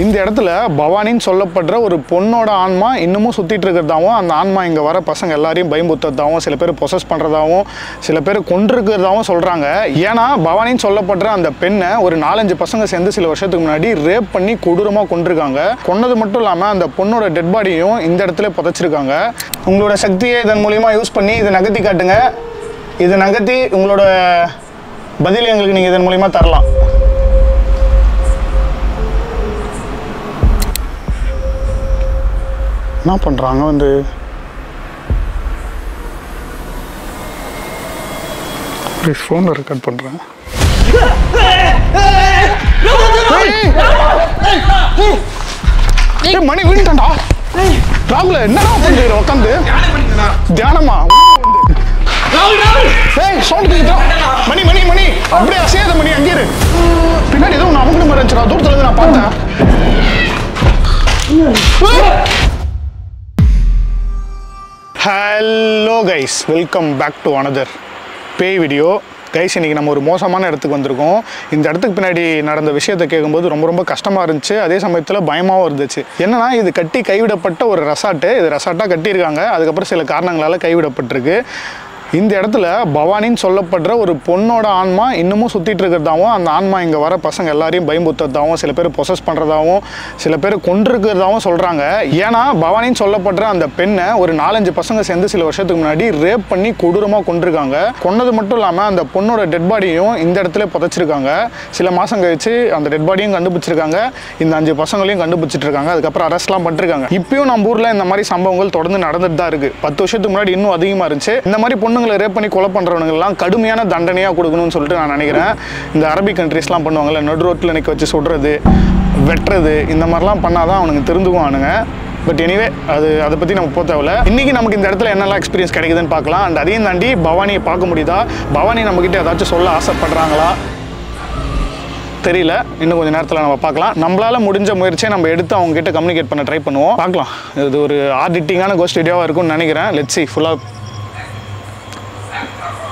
இந்த இடத்துல பவானின்னு சொல்லப்படுற ஒரு பொண்ணோட ஆன்மா இன்னமும் சுற்றிட்டு இருக்கிறதாகவும், அந்த ஆன்மா இங்கே வர பசங்க எல்லாரையும் பயமுத்ததாகவும், சில பேர் பொசஸ் பண்ணுறதாகவும், சில பேர் கொன்றுக்கிறதாகவும் சொல்கிறாங்க. ஏன்னா பவானின்னு சொல்லப்படுற அந்த பெண்ணை ஒரு 4-5 பசங்க சேர்ந்து சில வருஷத்துக்கு முன்னாடி ரேப் பண்ணி கொடூரமாக கொன்றுருக்காங்க. கொன்னது மட்டும் இல்லாமல் அந்த பொண்ணோட டெட் பாடியும் இந்த இடத்துல புதைச்சிருக்காங்க. உங்களோட சக்தியை இதன் மூலிமா யூஸ் பண்ணி இதை நகர்த்தி காட்டுங்க. இதை நகர்த்தி உங்களோட பதில் எங்களுக்கு நீங்கள் இதன் மூலிமா தரலாம். என்ன பண்ணுறாங்க வந்து ஃபோனில் ரெக்கார்ட் பண்ணுறேன். மணி வீட்டாண்டா ராகுல என்ன உட்காந்து தியானமா மணி மணி மணி அப்படியே அசையாத மணி அங்கே பின்னாடி ஏதோ ஒன்று அவங்க மறைச்சிடா தூரத்தில் நான் பார்த்தேன். Hello guys, welcome back to another பேய் வீடியோ. கைஸ், இன்றைக்கி நம்ம ஒரு மோசமான இடத்துக்கு வந்திருக்கோம். இந்த இடத்துக்கு பின்னாடி நடந்த விஷயத்தை கேட்கும்போது ரொம்ப கஷ்டமாக இருந்துச்சு. அதே சமயத்தில் பயமாகவும் இருந்துச்சு. என்னென்னா, இது கட்டி கைவிடப்பட்ட ஒரு ரெசார்ட்டு. இது ரெசார்ட்டாக கட்டியிருக்காங்க, அதுக்கப்புறம் சில காரணங்களால் கைவிடப்பட்டிருக்கு. இந்த இடத்துல பவானின்னு சொல்லப்படுற ஒரு பொண்ணோட ஆன்மா இன்னமும் சுற்றிட்டு இருக்கிறதாகவும், அந்த ஆன்மா இங்கே வர பசங்க எல்லாரையும் பயமுத்ததாகவும், சில பேர் பொசஸ் பண்ணுறதாகவும், சில பேர் கொன்றுருக்கிறதாகவும் சொல்கிறாங்க. ஏன்னா பவானின்னு சொல்லப்படுற அந்த பெண்ணை ஒரு 4-5 பசங்க சேர்ந்து சில வருஷத்துக்கு முன்னாடி ரேப் பண்ணி கொடூரமாக கொன்றுருக்காங்க. கொன்னது மட்டும் இல்லாமல் அந்த பொண்ணோட டெட் பாடியும் இந்த இடத்துல புதைச்சிருக்காங்க. சில மாதம் கழிச்சு அந்த டெட் பாடியும் கண்டுபிடிச்சிருக்காங்க, இந்த 5 பசங்களையும் கண்டுபிடிச்சிட்டு இருக்காங்க, அதுக்கப்புறம் அரெஸ்ட்லாம் பண்ணிருக்காங்க. இப்பயும் நம்ம ஊரில் இந்த மாதிரி சம்பவங்கள் தொடர்ந்து நடந்துட்டு தான் இருக்குது. 10 வருஷத்துக்கு முன்னாடி இன்னும் அதிகமாக இருந்துச்சு. இந்த மாதிரி பொண்ணு ரேப் பண்ணி கொலை பண்றவங்கெல்லாம் கடுமையான தண்டனையா கொடுக்கணும்னு சொல்லிட்டு நான் நினைக்கிறேன். இந்த அரபிக் கண்ட்ரீஸ்லாம் பண்ணுவாங்கல்ல, நடு ரோட்டில் நிற்க வச்சு சுடுறது, வெட்டுறது, இந்த மாதிரிலாம் பண்ணாதான் அவனுங்க தெரிஞ்சுக்குவானுங்க. பட் எனிவே, அதை பற்றி நம்ம போக தேவையில்ல. இன்றைக்கி நமக்கு இந்த இடத்துல என்னெல்லாம் எக்ஸ்பீரியன்ஸ் கிடைக்குதுன்னு பார்க்கலாம். அண்ட் அதையும் தாண்டி பவானியை பார்க்க முடியுதா, பவானி நம்மக்கிட்ட ஏதாச்சும் சொல்ல ஆசைப்படுறாங்களா தெரியல. இன்னும் கொஞ்சம் நேரத்தில் நம்ம பார்க்கலாம். நம்மளால் முடிஞ்ச முயற்சியை நம்ம எடுத்து அவங்ககிட்ட கம்யூனிகேட் பண்ண ட்ரை பண்ணுவோம், பார்க்கலாம். இது ஒரு ஆடிட்டிங்கான கோஸ்ட் வீடியோவாக இருக்கும்னு நினைக்கிறேன். Let's see. ஃபுல்லாக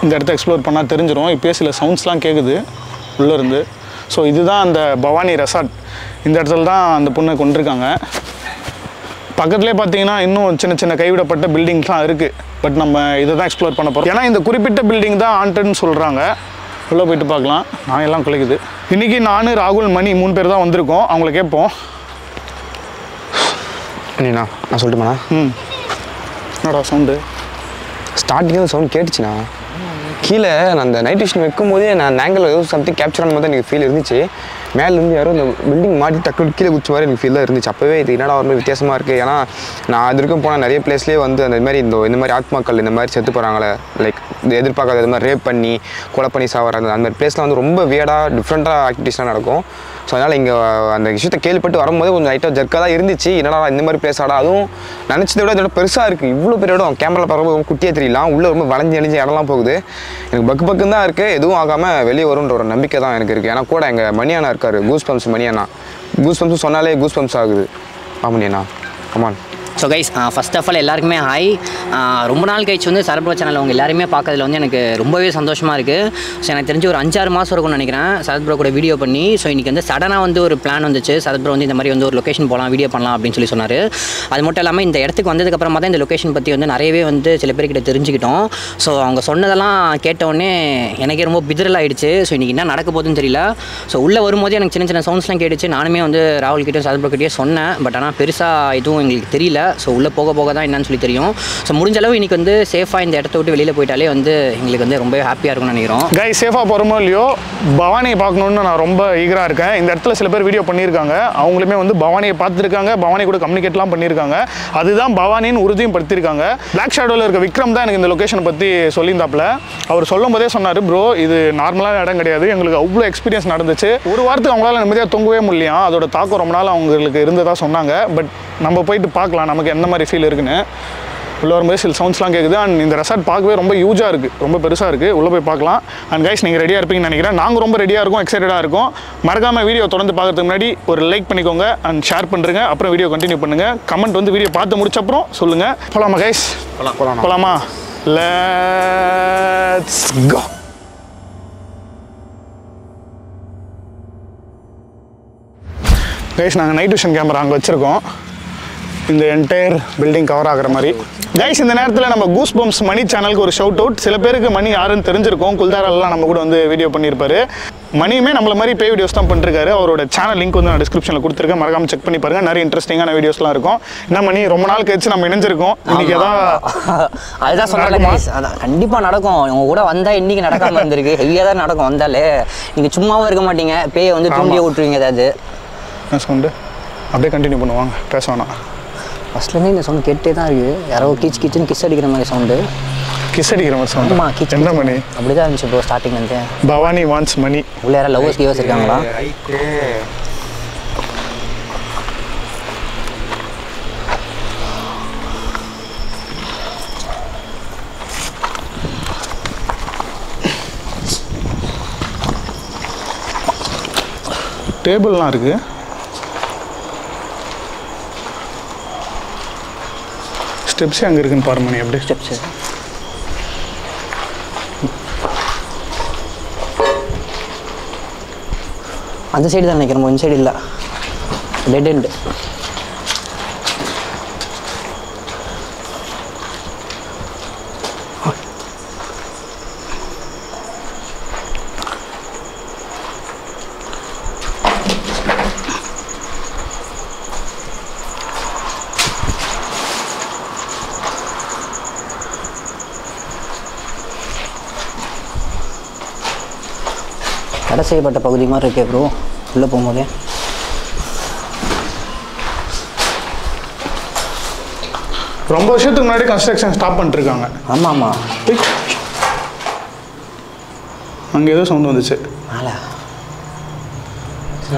இந்த இடத்த எக்ஸ்ப்ளோர் பண்ணால் தெரிஞ்சிடும். இப்போயே சில சவுண்ட்ஸ்லாம் கேட்குது உள்ளேருந்து. ஸோ இதுதான் அந்த பவானி ரெசார்ட். இந்த இடத்துல தான் அந்த பொண்ணை கொண்டிருக்காங்க. பக்கத்துலேயே பார்த்தீங்கன்னா இன்னும் சின்ன சின்ன கைவிடப்பட்ட பில்டிங்ஸ்லாம் இருக்குது. பட் நம்ம இதை தான் எக்ஸ்ப்ளோர் பண்ண போகிறோம். ஏன்னா இந்த குறிப்பிட்ட பில்டிங் தான் ஹாண்டட்னு சொல்கிறாங்க. உள்ளே போய்ட்டு பார்க்கலாம். நான் எல்லாம் குலைக்குது. இன்றைக்கி நான், ராகுல், மணி 3 பேர் தான் வந்திருக்கோம். அவங்கள கேட்போம். அண்ணா நான் சொல்லட்டுமாண்ணா? ம். என்னடா சவுண்டு? ஸ்டார்டிங்கில் சவுண்ட் கேட்டுச்சுண்ணா. கீழே நான் அந்த நைட் விஷன் வைக்கும் போதே நான் ஆங்கிள் ஏதோ சம்திங் கேப்சர் ஆன மாதிரி எனக்கு ஃபீல் இருந்துச்சு. மேலேருந்து யாரும் இந்த பில்டிங் மாட்டி டக்குனு கீழே குச்சி மாதிரி எனக்கு ஃபீலாக இருந்துச்சு. அப்போவே இது என்னடா ஒரு மாதிரி வித்தியாசமாக இருக்குது. ஏன்னா நான் அது வரைக்கும் போனால் நிறைய பிளேஸ்லேயே வந்து அந்த மாதிரி இந்த மாதிரி ஆத்மாக்கள் இந்த மாதிரி செத்து போகிறாங்களே, லைக் இது எதிர்பார்க்காத இது மாதிரி ரேப் பண்ணி கொலை பண்ணி சாவாராங்க. அந்த மாதிரி பிளேஸ்லாம் வந்து ரொம்ப வியர்டாக டிஃப்ரெண்ட்டாக ஆக்டிவிட்டிஸ்லாம் நடக்கும். ஸோ அதனால் இங்கே அந்த விஷயத்தை கேள்விப்பட்டு வரும்போது கொஞ்சம் லைட்டாக ஜர்க்காக தான் இருந்துச்சு. என்னடா இந்த மாதிரி பிளேஸ் ஆடா, அதுவும் நினச்சதை விட இதோட பெருசாக இருக்குது. இவ்வளோ பெரிய இடம் கேமரா பார்க்கும்போது ரொம்ப குட்டியாக தெரியலாம். உள்ளே ரொம்ப வளைஞ்சு அழிஞ்சு இடம்லாம் போகுது. எனக்கு பக்குன்னு தான் இருக்குது. எதுவும் ஆகாமல் வெளியே வரும்ன்ற ஒரு நம்பிக்கை தான் எனக்கு இருக்குது. ஏன்னா கூட எங்கள் மணி அண்ணா இருக்கார், கூஸ்பம்ப்ஸ் மணி அண்ணா. கூஸ்பம்ப்ஸ் சொன்னாலே கூஸ்பம்ப்ஸ் ஆகுது. மணி அண்ணா come on. So guys, first of all எல்லாருக்குமே ஹாய். ரொம்ப நாள் கழிச்சு வந்து சரத் சேனல் அவங்க எல்லாருமே பார்க்கறதுல வந்து எனக்கு ரொம்பவே சந்தோஷமாக இருக்குது. ஸோ எனக்கு தெரிஞ்சு ஒரு 5-6 மாதம் இருக்கும்னு நினைக்கிறேன் சரத் ப்ரோ கூட வீடியோ பண்ணி. ஸோ இன்றைக்கி வந்து சடனாக வந்து ஒரு பிளான் வந்துச்சு. சரத் ப்ரோ வந்து இந்த மாதிரி வந்து ஒரு லொக்கேஷன் போகலாம், வீடியோ பண்ணலாம் அப்படின்னு சொல்லி சொன்னார். அது மட்டும் இல்லாமல் இந்த இடத்துக்கு வந்ததுக்கப்புறமா தான் இந்த லொக்கேஷன் பற்றி வந்து நிறையவே வந்து சில பேர்கிட்ட தெரிஞ்சுக்கிட்டோம். ஸோ அவங்க சொன்னதெல்லாம் கேட்டவுடனே எனக்கே ரொம்ப பிதிரல் ஆகிடுச்சு. ஸோ இன்றைக்கி என்ன நடக்க போகுதுன்னு தெரியல. ஸோ உள்ளே வரும்போது எனக்கு சின்ன சின்ன சவுண்ட்ஸ்லாம் கேட்டுச்சு. நானுமே வந்து ராகுல் கிட்டே சரத் ப்ரோ கிட்டே சொன்னேன். பட் ஆனால் பெருசாக எதுவும் எங்களுக்கு தெரியல. ஸோ உள்ளே போக தான் என்னன்னு சொல்லி தெரியும். ஸோ முடிஞ்ச அளவு இன்றைக்கி வந்து சேஃபாக இந்த இடத்த விட்டு வெளியில் போயிட்டாலே வந்து எங்களுக்கு வந்து ரொம்ப ஹாப்பியாக இருக்கும்னு நினைக்கிறோம். கை சேஃபாக போகிறோமோ இல்லையோ, பவானியை பார்க்கணுன்னு நான் ரொம்ப ஈகராக இருக்கேன். இந்த இடத்துல சில பேர் வீடியோ பண்ணியிருக்காங்க, அவங்களுமே வந்து பவானியை பார்த்துருக்காங்க, பவானி கூட கம்யூனிகேட்லாம் பண்ணியிருக்காங்க, அதுதான் பவானின்னு உறுதியும் படுத்தியிருக்காங்க. பிளாக் ஷேடோவில் இருக்க விக்ரம் தான் எனக்கு இந்த லொக்கேஷனை பற்றி சொல்லியிருந்தாப்புல. அவர் சொல்லும் போதே சொன்னார், ப்ரோ இது நார்மலான இடம் கிடையாது, எங்களுக்கு அவ்வளோ எக்ஸ்பீரியன்ஸ் நடந்துச்சு, ஒரு வாரத்துக்கு அவங்களால நிம்மதியாக தூங்கவே முடியலையா, அதோட தாக்கம் ரொம்ப நாள் அவங்களுக்கு இருந்ததாக சொன்னாங்க. பட் நம்ம போயிட்டு பார்க்கலாம் நமக்கு எந்த மாதிரி ஃபீல் இருக்குன்னு. உள்ளே வரும்போது சில சவுண்ட்ஸ்லாம் கேட்குது. அண்ட் இந்த ரெசார்ட் பார்க்கவே ரொம்ப ஹியூஜாக இருக்குது, ரொம்ப பெருசாக இருக்குது. உள்ளே போய் பார்க்கலாம். அண்ட் கைஸ், நீங்கள் ரெடியாக இருப்பீங்கன்னு நினைக்கிறேன். நாங்கள் ரொம்ப ரெடியாக இருக்கோம், எக்ஸைட்டடாக இருக்கோம். மறக்காமல் வீடியோ தொடர்ந்து பார்க்குறதுக்கு முன்னாடி ஒரு லைக் பண்ணிக்கோங்க அண்ட் ஷேர் பண்ணுறங்க. அப்புறம் வீடியோ கண்டினியூ பண்ணுங்கள். கமெண்ட் வந்து வீடியோ பார்த்து முடிச்சப்பறம் சொல்லுங்கள். போகலாமா கைஸ்? போகலாமா? Let's go. கைஸ் நாங்கள் நைட் விஷன் கேமரா அங்கே வச்சுருக்கோம். இந்த என்டையர் பில்டிங் கவர் ஆகிற மாதிரி. கைஸ் இந்த நேரத்தில் நம்ம கூஸ்பம்ப்ஸ் மணி சேனலுக்கு ஒரு ஷவுட் அவுட். சில பேருக்கு மணி யாருன்னு தெரிஞ்சிருக்கோம், குல்தாரெல்லாம் நம்ம கூட வந்து வீடியோ பண்ணியிருப்பாரு. மணியுமே நம்மள மாதிரி பே வீடியோஸ் தான் பண்ணிருக்காரு. அவரோட சேனல் லிங்க் வந்து நான் டிஸ்கிரிப்ஷனில் கொடுத்துருக்கேன், மறக்காம செக் பண்ணி பாருங்க. நிறைய இன்ட்ரெஸ்டிங்கான வீடியோஸ்லாம் இருக்கும். என்ன மணி, ரொம்ப நாள் கழிச்சு நம்ம இணைஞ்சிருக்கோம். இன்னைக்கு அதுதான் சொன்னாலும் கண்டிப்பாக நடக்கும். உங்க கூட வந்தால் இன்னைக்கு நடக்காம வந்திருக்கு, ஹெவியாக தான் நடக்கும். வந்தாலே நீங்கள் சும்மாவும் இருக்க மாட்டீங்க, பேயை வந்து தூண்டியே விட்டுருவீங்க. ஏதாவது சவுண்டு அப்படியே கண்டினியூ பண்ணுவாங்க, பேச வேணாம். ஃபஸ்ட்லேருந்து இந்த சவுண்ட் கேட்டே தான் இருக்குது, யாரோ கீச் கீச்சுன்னு கிஸ் அடிக்கிற மாதிரி சவுண்டு. கிஸ் அடிக்கிற மாதிரி சவுண்ட்? ஆமாம், கிச். என்ன மணி அப்படி தான் இருந்துச்சு ப்ரோ ஸ்டார்டிங்லேருந்து. பவானி வான்ஸ் மணி. உள்ள யாராவது லவ்வர்ஸ் கிவர்ஸ் இருக்காங்களா? டேபிள்லாம் இருக்குது. ஸ்டெப்ஸ் அங்கே இருக்குன்னு பாரு மணி. அப்படியே ஸ்டெப்ஸு அந்த சைடு தான் நினைக்கிறோம், இந்த சைடு இல்லை, டெட் எண்டு. கடை செய்யப்பட்ட பகுதி மாதிரி இருக்கே ப்ரோ உள்ளே போகும்போது. ரொம்ப வருஷத்துக்கு முன்னாடி கன்ஸ்ட்ரக்ஷன் ஸ்டாப் பண்ணிட்டுருக்காங்க. ஆமாம் ஆமாம். அங்கே ஏதோ சவுண்ட் வந்துச்சு. ஆளா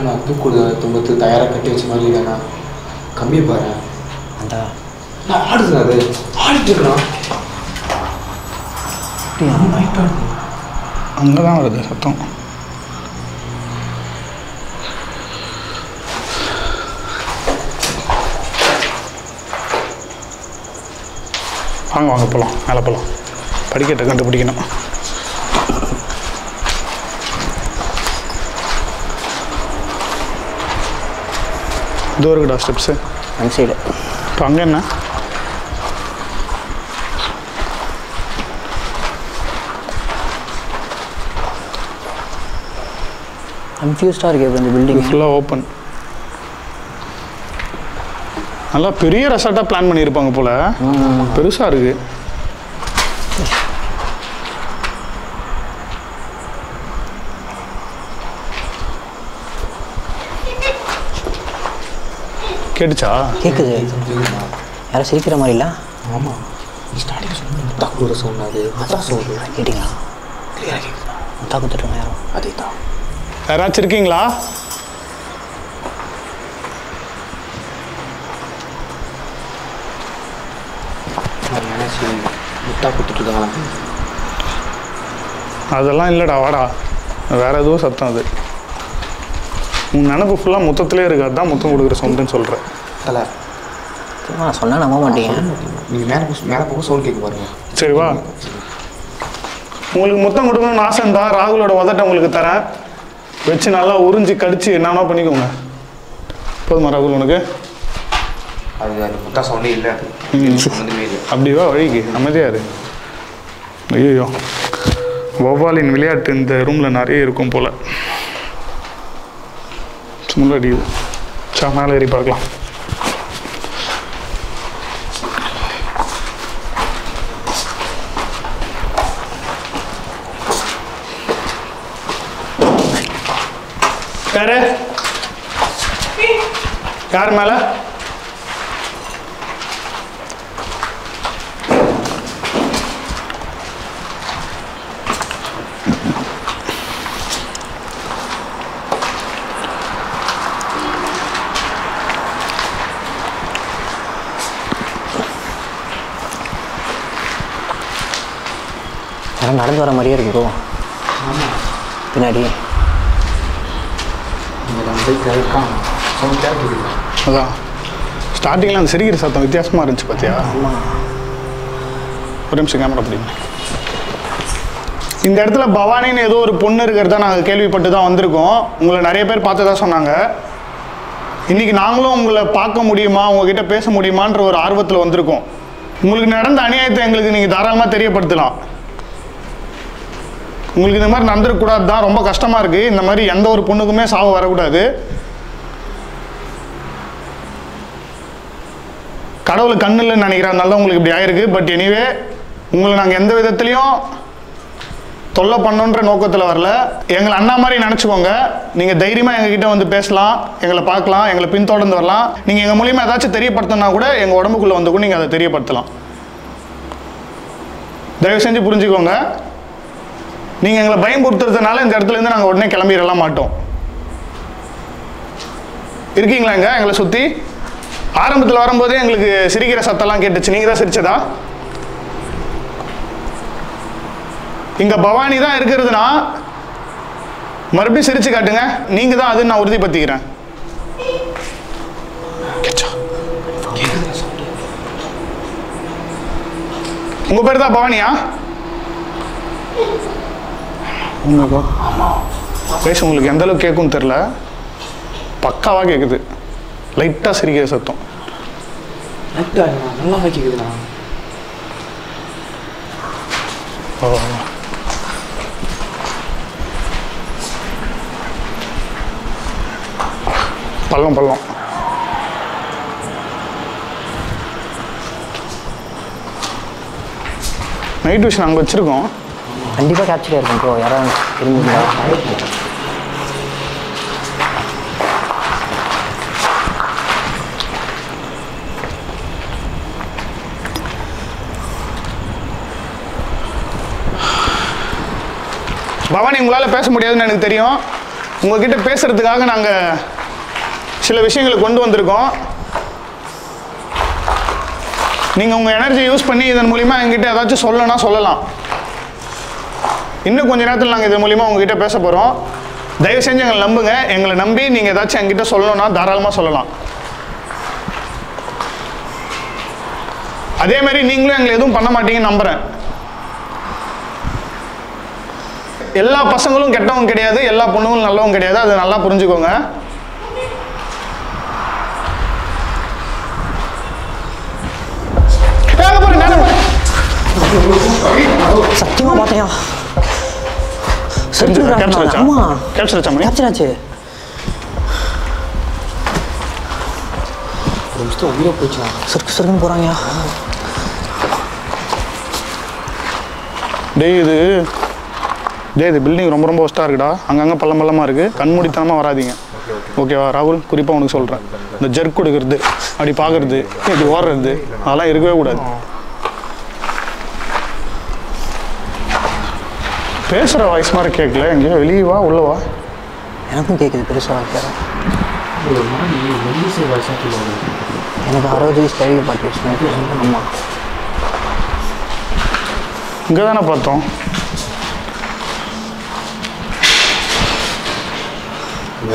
நான் தூக்குது தும்பத்து தயாராக கட்டி வச்ச மாதிரி இல்லைண்ணா, கம்மி பாரு. அந்த நான் ஆடுது, அது ஆடிட்டு இருக்கலாம். அங்கே தான் வருது சத்தம். வாங்க வாங்க போகலாம், மேலே போகலாம். படிக்கட்டை கண்டுபிடிக்கணும். இது ஒரு கடா ஸ்டெப்ஸு அந்த சைடு. இப்போ அங்கே என்ன கன்ஃபியூஸ்டாக இருக்கு. இப்போ இந்த பில்டிங் ஃபுல்லாக ஓப்பன், நல்லா பெரிய ரெசார்ட்டாக பிளான் பண்ணியிருப்பாங்க போல், பெருசாக இருக்குது. கேட்டுச்சா? கேட்குது. யாரும் சிரிக்கிற மாதிரி இல்லை? ஆமாம், தாக்கூர் சொன்னது கேட்டிங்களா? தாக்கு தட்டுங்க யாரும், அதே தான். யாராச்சும் இருக்கீங்களா? அதெல்லாம் இல்லைடா, வாடா. வேற எதுவும் சத்தம் அது. உன் நினப்பு ஃபுல்லாக மொத்தத்துலேயே இருக்கு, அதுதான் மொத்தம் கொடுக்குற சவுண்டுன்னு சொல்கிறேன். தலை நான் சொன்னால் நம்ப மாட்டீங்க. நீங்கள் மேலே மேலே போக சவுண்ட் கேட்க பாருங்க. சரிவா, உங்களுக்கு மொத்தம் கொடுக்கணும்னு ஆசை இருந்தால் ராகுலோட உதட்ட உங்களுக்கு தரேன், வச்சு நல்லா உறிஞ்சி கடிச்சு என்னன்னா பண்ணிக்கோங்க. போதுமா ராகுல் உனக்கு? அப்படிவா வழிக்கு அமைதியாரு. ஐயோ, வௌவாலின் விளையாட்டு இந்த ரூமில் நிறைய இருக்கும் போல். சும்மா அடி மேலே ஏறி பார்க்கலாம். யாரு யார் மேலே? நடந்து வர மாதிரியே இருக்கு ப்ரோ. பின்னாடி அதான் ஸ்டார்டிங்கில் அந்த சிரிக்கிற சத்தம் வித்தியாசமாக இருந்துச்சு பார்த்தியா? ஒரு நிமிஷம் கேமரா பிடிக்கும். இந்த இடத்துல பவானின்னு ஏதோ ஒரு பொண்ணு இருக்கிறதா நாங்கள் கேள்விப்பட்டு தான் வந்திருக்கோம். உங்களை நிறைய பேர் பார்த்து தான் சொன்னாங்க. இன்னைக்கு நாங்களும் உங்களை பார்க்க முடியுமா, உங்ககிட்ட பேச முடியுமான்ற ஒரு ஆர்வத்தில் வந்திருக்கோம். உங்களுக்கு நடந்த அநியாயத்தை எங்களுக்கு நீங்கள் தாராளமாக தெரியப்படுத்தலாம். உங்களுக்கு இந்த மாதிரி நடந்துடக்கூடாது தான், ரொம்ப கஷ்டமாக இருக்குது, இந்த மாதிரி எந்த ஒரு பொண்ணுக்குமே சாவு வரக்கூடாது, கடவுள் கண்ணில் நினைக்கிறேன் நல்லா உங்களுக்கு இப்படி ஆயிருக்கு, பட் எனிவே உங்களை நாங்கள் எந்த விதத்துலையும் தொல்லை பண்ணுன்ற நோக்கத்தில் வரல, எங்களை அண்ணா மாதிரி நினச்சிக்கோங்க, நீங்கள் தைரியமாக எங்ககிட்ட வந்து பேசலாம், எங்களை பார்க்கலாம், எங்களை பின்தொடர்ந்து வரலாம், நீங்கள் எங்கள் மூலிமா ஏதாச்சும் தெரியப்படுத்தினா கூட எங்கள் உடம்புக்குள்ளே வந்து கூட நீங்கள் அதை தெரியப்படுத்தலாம். தயவு செஞ்சு புரிஞ்சுக்கோங்க, நீங்கள் எங்களை பயம் கொடுத்துறதுனால இந்த இடத்துலேருந்து நாங்கள் உடனே கிளம்பிடலாம் மாட்டோம். இருக்கீங்களா எங்க எங்களை சுற்றி? ஆரம்பத்தில் வரும்போதே எங்களுக்கு சிரிக்கிற சத்தெல்லாம் கேட்டுச்சு, நீங்கள் தான் சிரிச்சதா? இங்கே பவானி தான் இருக்கிறதுனா மறுபடியும் சிரிச்சு காட்டுங்க, நீங்கள் தான் அதுன்னு நான் உறுதிப்படுத்திக்கிறேன். உங்கள் பேர் தான் பவானியா? பேச உங்களுக்கு எந்த அளவுக்கு கேட்கும் தெரியல, பக்காவாக கேட்குது, லைட்டாக சிரிக்கிற சத்தம். பள்ளம் பள்ளம் நைட் விஷன் அங்கே வச்சுருக்கோம், கண்டிப்பாக கேப்சர் இருக்கும் ப்ரோ. யாராவது இருந்தீங்களா? பவானி உங்களால் பேச முடியாதுன்னு எனக்கு தெரியும், உங்ககிட்ட பேசுறதுக்காக நாங்கள் சில விஷயங்களை கொண்டு வந்திருக்கோம். நீங்கள் உங்கள் எனர்ஜி யூஸ் பண்ணி இதன் மூலிமா எங்கிட்ட ஏதாச்சும் சொல்லணும்னா சொல்லலாம். இன்னும் கொஞ்சம் நேரத்தில் நாங்கள் இது மூலிமா உங்ககிட்ட பேச போகிறோம். தயவு செஞ்சு எங்களை நம்புங்க, எங்களை நம்பி நீங்கள் ஏதாச்சும் எங்கிட்ட சொல்லணும்னா தாராளமாக சொல்லலாம். அதேமாதிரி நீங்களும் எங்களை எதுவும் பண்ண மாட்டீங்கன்னு நம்புகிறேன். எல்லா பசங்களும் கெட்டவங்க கிடையாது, எல்லா பொண்ணுங்களும் நல்லவங்க கிடையாது, அது நல்லா புரிஞ்சுக்கோங்க. சத்தியமா பாத்தியா? போறாங்க டேய், இது டே இது பில்டிங் ரொம்ப ரொம்ப ஒஸ்ட்டாக இருக்குடா, அங்கங்கே பள்ளம் பள்ளமாக இருக்குது, கண்மூடித்தனமாக வராதிங்க ஓகேவா? ராகுல் குறிப்பாக உனக்கு சொல்கிறேன், இந்த ஜெர்க் கொடுக்குறது, அப்படி பார்க்குறது, இப்படி ஓடுறது, அதெல்லாம் இருக்கவே கூடாது. பேசுகிற வாய்ஸ் மாதிரி கேட்கல, எங்கேயோ வெளியவா உள்ளவா? எனக்கும் கேட்குது பெருசாக கேட்குறேன். எனக்கு 60 ஸ்டைல் பார்த்து இங்கே தானே பார்த்தோம். நீ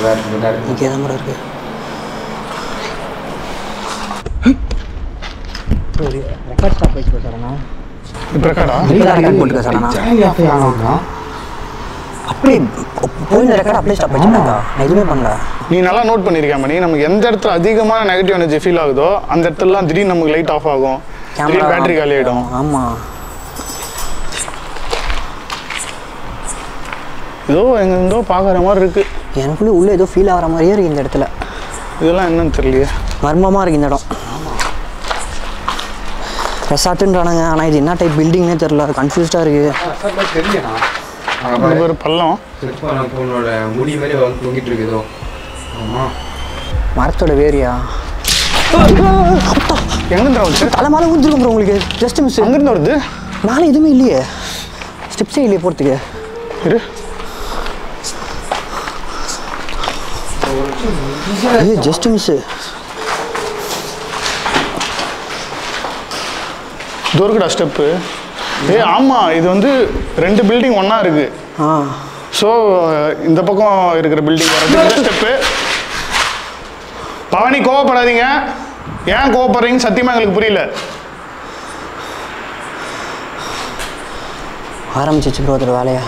நல்லா நோட் பண்ணிருக்கியா மணி? நமக்கு எந்த இடத்துல அதிகமான நெகட்டிவ் எனர்ஜி ஃபீல் ஆகுதோ அந்த இடத்துல திடீர்னு நமக்கு லைட் ஆஃப் ஆகும், பேட்டரி காலி ஆயிடும். ஆமா, ஏதோ எங்கெங்கோ பார்க்குற மாதிரி இருக்குது, எனக்குள்ளே உள்ளே ஏதோ ஃபீல் ஆகிற மாதிரியே இருக்குது இந்த இடத்துல. இதெல்லாம் என்னன்னு தெரியலையே, மர்மமாக இருக்குது இந்த இடம். ரெசார்ட்டுன்றானுங்க, ஆனால் இது என்ன டைப் பில்டிங்னே தெரில, கன்ஃபியூஸ்டாக இருக்குது. ஒரு பள்ளம் முடி மாதிரி தூங்கிட்டு இருக்குதோ? மரத்தோட வேரியா? எங்கேருந்தா வருது? தலை மேலே ஊற்றிருக்கோம் ப்ரோ, உங்களுக்கு ஜஸ்ட் மிஸ். எங்கேருந்து வருது? மேலே எதுவுமே இல்லையே, ஸ்டெப்ஸே இல்லையே போகிறதுக்கு. இரு ஜஸ்ட் மிஸ். தோர்கடா ஸ்டெப்பு. ஆமாம், இது வந்து ரெண்டு பில்டிங் ஒன்றா இருக்குது. ஆ, ஸோ இந்த பக்கம் இருக்கிற பில்டிங் வர ஸ்டெப்பு. பவானி கோவப்படாதீங்க, ஏன் கோவப்படுறீங்க சத்தியமாக எங்களுக்கு புரியல. ஆரம்பிச்சிச்சு ப்ரோ ஒரு வேலையா?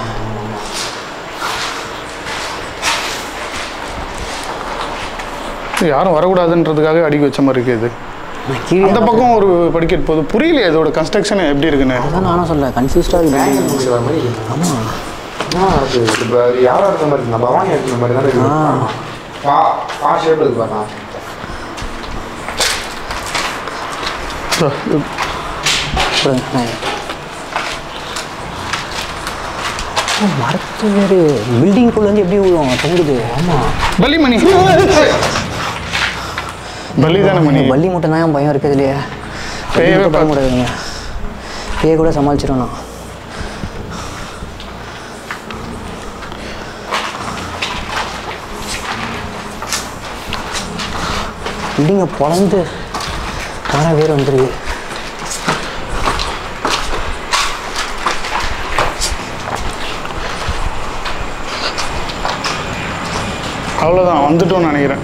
யாரும் வரக்கூடாதுன்றதுக்காக அடிக்க வச்ச மாதிரி இருக்குது. அந்த பக்கம் ஒரு படிக்கட் போகுது. புரியல இதோட கன்ஸ்ட்ரக்ஷன் எப்படி இருக்குன்னு. அதான் நானும் சொல்ல கன்ஃபியூஸ்டா இருக்கு. ஆமா இப்போ யாரோ இருக்க மாதிரி நம்ம பவானி இருக்கிற மாதிரி தான் இருக்கு. பா பா ஷேப்ல இருக்கு பாருங்க. மரத்து வேறு பில்டிங் குள்ள இருந்து எப்படி தொங்குது. ஆமா பலி மணி பலிதான மணி பலி மட்டும் தான் பயம் இருக்குது இல்லையா. பேயவே பார்க்க முடியாதுங்க. பேய கூட சமாளிச்சிடும். நான் பில்டிங்கை பொழந்து தானே வேறு வந்துருக்கு. அவ்வளோதான் வந்துட்டோம்னு நினைக்கிறேன்.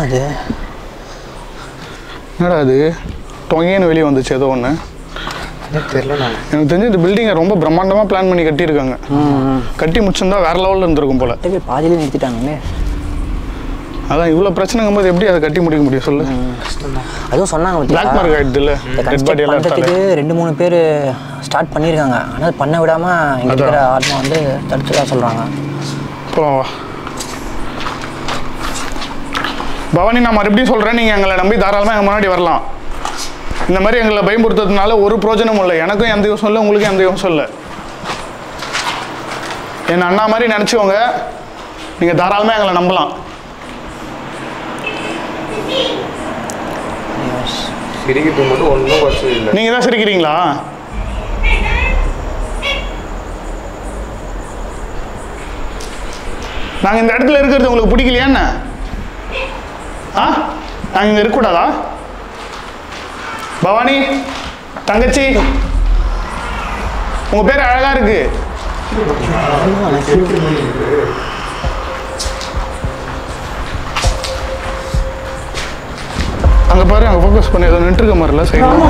அது என்னடா அது டொங்கேன்னு வெளியே வந்துச்சு. ஏதோ ஒன்று தெரியல. எனக்கு தெரிஞ்சு இந்த பில்டிங்கை ரொம்ப பிரம்மாண்டமாக பிளான் பண்ணி கட்டியிருக்காங்க. கட்டி முடிச்சிருந்தா வேறு லெவலில் இருந்திருக்கும் போல். பாதியிலே நிறுத்திட்டாங்கண்ணே. அதான் இவ்வளோ பிரச்சனைங்கும் போது எப்படி அதை கட்டி முடிக்க முடியும் சொல்லு. அதுவும் சொன்னாங்க பிளாக் மார்க் ஆகிடுது இல்லை. டெட் பாடி எல்லாம் ரெண்டு மூணு பேர் ஸ்டார்ட் பண்ணியிருக்காங்க. ஆனால் பண்ண விடாமல் இங்கே இருக்கிற ஆத்மா வந்து தடுத்துக்கா சொல்கிறாங்க. போவா பவானி நான் மறுபடியும் சொல்கிறேன். நீங்கள் எங்களை நம்பி தாராளமாக எங்கள் முன்னாடி வரலாம். இந்த மாதிரி எங்களை பயன்படுத்துறதுனால ஒரு பிரோஜனமும் இல்லை. எனக்கும் எந்த யோசனை இல்லை, உங்களுக்கும் எந்த யோசனை இல்லை. என் அண்ணா மாதிரி நினச்சிக்கோங்க. நீங்கள் தாராளமாக எங்களை நம்பலாம். நீங்கள் தான் சிரிக்கிறீங்களா? நாங்கள் இந்த இடத்துல இருக்கிறது உங்களுக்கு பிடிக்கலையா என்ன? ஆ நாங்கள் இங்கே இருக்கக்கூடாதா? பவானி தங்கச்சி உங்கள் பேர் அழகாக இருக்கு. அங்கே பாரு, அங்கே ஃபோக்கஸ் பண்ணி எதுவும் நின்றுக்க மாதிரில செய்யலாம்.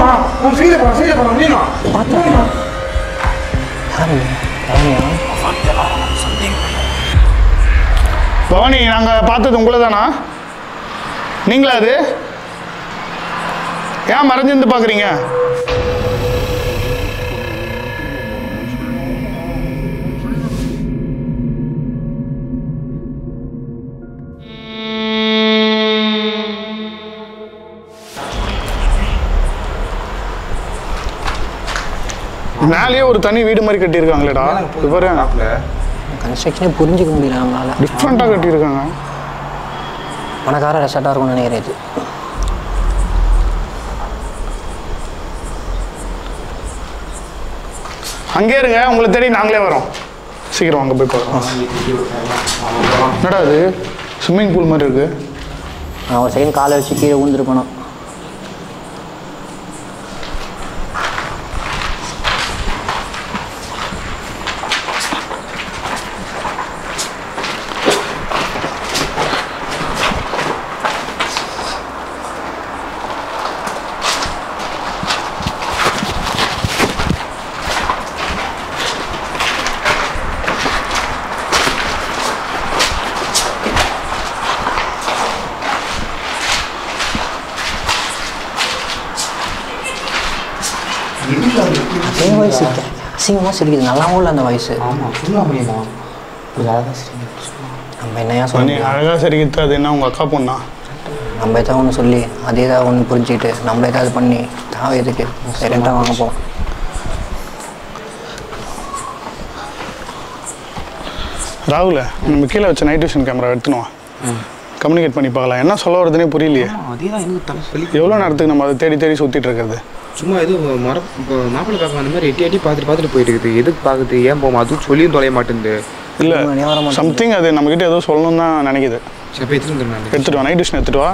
பவானி நாங்கள் பார்த்தது உங்களை தானா? நீங்களா அது? ஏன் மறைஞ்சிருந்து பார்க்குறீங்க? மேலேயே ஒரு தனி வீடு மாதிரி கட்டியிருக்காங்களேடா. இவரு கன்ஸ்ட்ரக்ஷனே புரிஞ்சுக்க முடியல நம்மளால. டிஃப்ரெண்டாக கட்டியிருக்காங்க. பணக்கார ரெசார்ட்டாக இருக்கும்னு நினைக்கிறேன். இது அங்கே இருங்க, உங்களை தேடி நாங்களே வரோம். சீக்கிரம் அங்கே போய் பார்க்குறோம். என்னடா அது ஸ்விம்மிங் பூல் மாதிரி இருக்கு. நான் ஒரு செகண்ட் காலை வச்சு கீழே ஊழ்ந்துருப்பேனா? அசிங்கமாக சிரிக்குது. நல்லாவும் இல்லை அந்த வயசு. ஆமாம் ஃபுல்லாக முடியுமா? ஒரு அழகாக சிரிக்க நம்ம என்னையா சொல்லி அழகாக சிரிக்கிறது. அது என்ன உங்கள் அக்கா பொண்ணா? நம்ம ஏதாவது ஒன்று சொல்லி அதே ஏதாவது ஒன்று புரிஞ்சுக்கிட்டு நம்ம ஏதாவது பண்ணி தாவை இருக்கு. சைலண்டாக வாங்க போவோம். ராகுல நம்ம கீழே வச்ச நைட் விஷன் கேமரா எடுத்துனுவான். கம்யூனிகேட் பண்ணி பார்க்கலாம். என்ன சொல்ல வருதுன்னே புரியலையே. எவ்வளோ நேரத்துக்கு நம்ம அதை தேடி தேடி சுற்றிட்டு இருக்கிறது. சும்மா எதுவும் மரம் மாப்பிள்ளை பார்க்க அந்த மாதிரி எட்டி எட்டி பார்த்துட்டு பார்த்துட்டு போயிட்டு இருக்குது. எதுக்கு பார்க்குது? ஏன் போவோம்? அதுவும் சொல்லியும் தொலைய மாட்டேங்குது. இல்லை சம்திங் அது நம்மக்கிட்ட எதுவும் சொல்லணும் தான் நினைக்கிது. சரி எடுத்துட்டு வா, நைட் டிஷன் எடுத்துட்டு வா.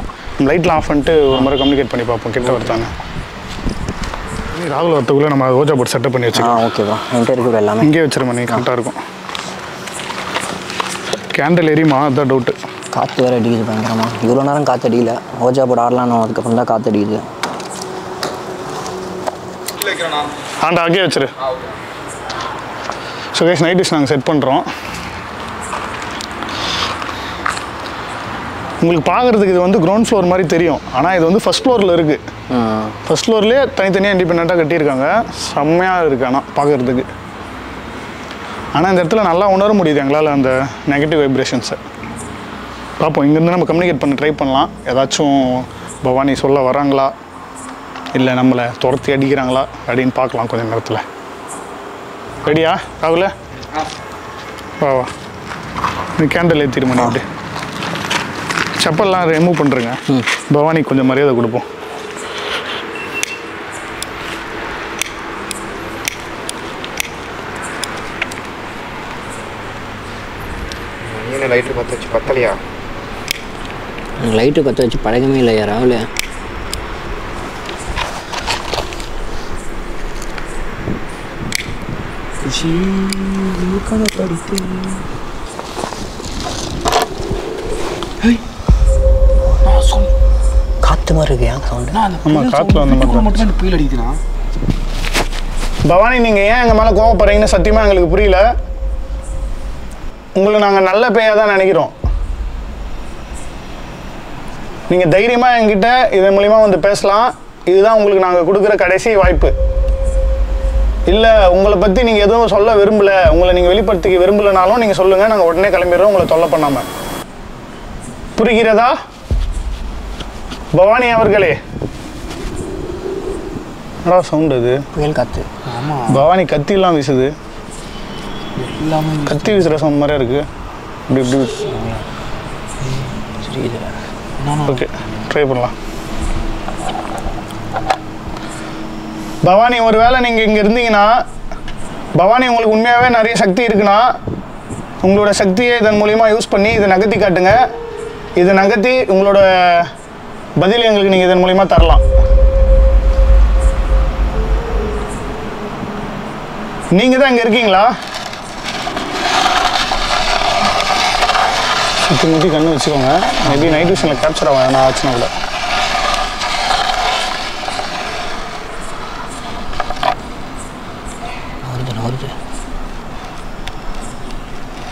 லைட்லாம் ஆஃப் பண்ணிட்டு ஒரு மாதிரி கம்யூனிகேட் பண்ணி பார்ப்போம் கிட்ட வரத்தாங்க. ராகுல் வரத்துக்குள்ளே நம்ம ரோஜா போட்டு செட்டப் பண்ணி வச்சுக்கலாம். ஓகேவா, என்கிட்ட இருக்கிறது எல்லாமே இங்கே வச்சிருமா, நீங்கள் கரெக்டாக இருக்கும். கேண்டில் எரியுமா அதுதான் டவுட்டு. காற்று வேறு அடிக்குது பயங்கரமா, இவ்வளோ நேரம் காற்று அடிக்கல. ரோஜா போட ஆடலாம், அதுக்கப்புறம் தான் காற்று அடிக்குது. ஆண்டா அங்கே வச்சிரு. ஸோ கேஸ் நைட் டிஷ் நாங்கள் செட் பண்ணுறோம். உங்களுக்கு பார்க்குறதுக்கு இது வந்து கிரவுண்ட் ஃப்ளோர் மாதிரி தெரியும், ஆனால் இது வந்து ஃபஸ்ட் ஃப்ளோரில் இருக்குது. ஃபஸ்ட் ஃப்ளோர்லேயே தனித்தனியாக இண்டிபெண்ட்டாக கட்டியிருக்காங்க. செம்மையாக இருக்குது ஆனால் பார்க்குறதுக்கு. ஆனால் இந்த இடத்துல நல்லா உணர முடியுது எங்களால் அந்த நெகட்டிவ் வைப்ரேஷன்ஸை. பார்ப்போம், இங்கேருந்து நம்ம கம்யூனிகேட் பண்ண ட்ரை பண்ணலாம். ஏதாச்சும் பவானி சொல்ல வராங்களா, இல்லை நம்மளை துரத்தி அடிக்கிறாங்களா அப்படின்னு பார்க்கலாம் கொஞ்சம் நேரத்தில். ரெடியா ராகுல? வா வா, நீ கேண்டில் ஏற்றிடு மணி. அப்படி செப்பல்லாம் ரிமூவ் பண்ணுறேங்க, பவானிக்கு கொஞ்சம் மரியாதை கொடுப்போம். லைட்டு பற்ற வச்சு பத்தலையா? லைட்டு பற்ற வச்சு பழகமே இல்லையா ராகுல? காத்து மாதிரி அடிக்குதுண்ணா. பவானி, நீங்க ஏன் எங்க மேல கோவப்படுறீங்கன்னு சத்தியமா எங்களுக்கு புரியல. உங்களை நாங்கள் நல்ல பேயா தான் நினைக்கிறோம். நீங்கள் தைரியமாக என்கிட்ட இதன் மூலிமா வந்து பேசலாம். இதுதான் உங்களுக்கு நாங்கள் கொடுக்குற கடைசி வாய்ப்பு. இல்லை உங்களை பற்றி நீங்கள் எதுவும் சொல்ல விரும்பலை, உங்களை நீங்கள் வெளிப்படுத்திக்க விரும்பலைனாலும் நீங்கள் சொல்லுங்கள், நாங்கள் உடனே கிளம்பிடுறோம் உங்களை தொல்லை பண்ணாமல். புரிகிறதா பவானி அவர்களே? நல்லா சவுண்டு அது, புயல் காற்று. பவானி கத்திலாம் வீசுது, கத்தி வீசுகிற சவுண்ட் மாதிரியா இருக்குது. இப்படி இப்படி ஓகே, ட்ரை பண்ணலாம். பவானி, ஒரு வேளை நீங்கள் இங்கே இருந்தீங்கன்னா, பவானி உங்களுக்கு உண்மையாகவே நிறைய சக்தி இருக்குன்னா, உங்களோட சக்தியை இதன் மூலிமா யூஸ் பண்ணி இதை நகர்த்தி காட்டுங்க. இதை நகர்த்தி உங்களோட பதில் எங்களுக்கு நீங்கள் இதன் மூலிமா தரலாம். நீங்கள் தான் இங்கே இருக்கீங்களா? சுற்றி முற்றி கண்ணு வச்சுக்கோங்க, மேபி நைட் விஷனில் கேப்சர் ஆகும். நான் ஆச்சுன்னா கூட